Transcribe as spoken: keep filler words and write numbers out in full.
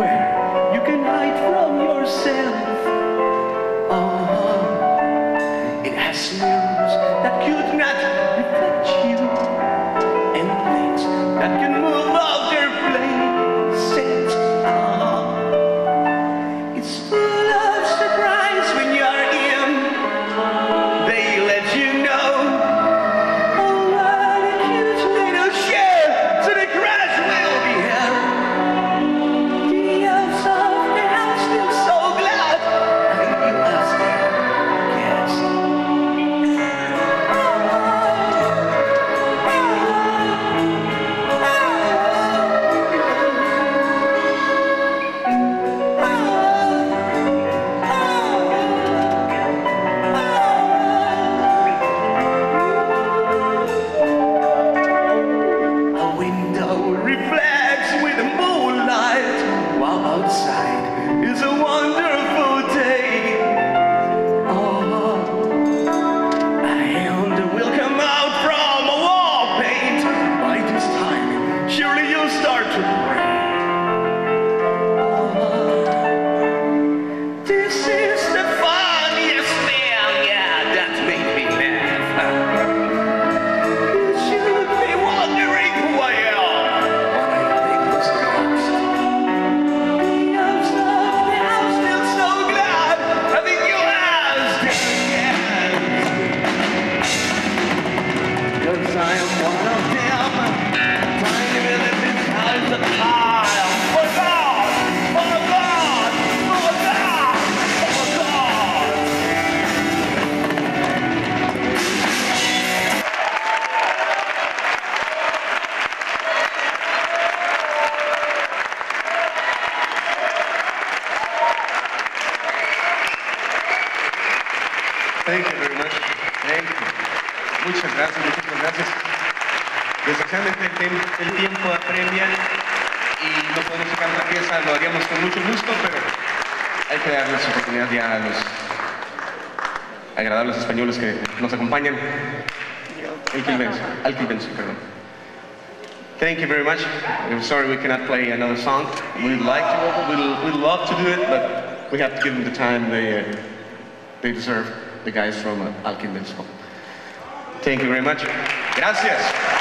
nowhere you can hide from yourself. Oh, it has news that could not reflect you, and things that can move out their places. Oh, it's full of surprise when you are in. They let you know. Oh, what a cute little shell, so the grass will be hell. The elves of the house feel so glad that you asked them. Yes. A window reflects with the moonlight, while outside is a wonderful day. Oh, a hand will come out from a wall paint. By this time, surely you'll start to pray. Oh, this is the funniest thing, yeah, that made me laugh. You should be wondering who I am, but I think it's not. The elves of the house feel so glad having you asked them. 'Cause I am one of them, trying to live in this house of mine. For God, for God, for God, for God. Thank you very much. Thank you. Muchas gracias, muchas gracias. Desgraciadamente el, tem- el tiempo apremia y no podemos sacar la pieza, lo haríamos con mucho gusto, pero hay que darles oportunidad ya a los agradables españoles que nos acompañan. Alchemist, Alchemist, perdón. Thank you very much. I'm sorry we cannot play another song. We'd like to, we'd, we'd love to do it, but we have to give them the time they, uh, they deserve, the guys from uh, Alchemist. Thank you very much. Gracias.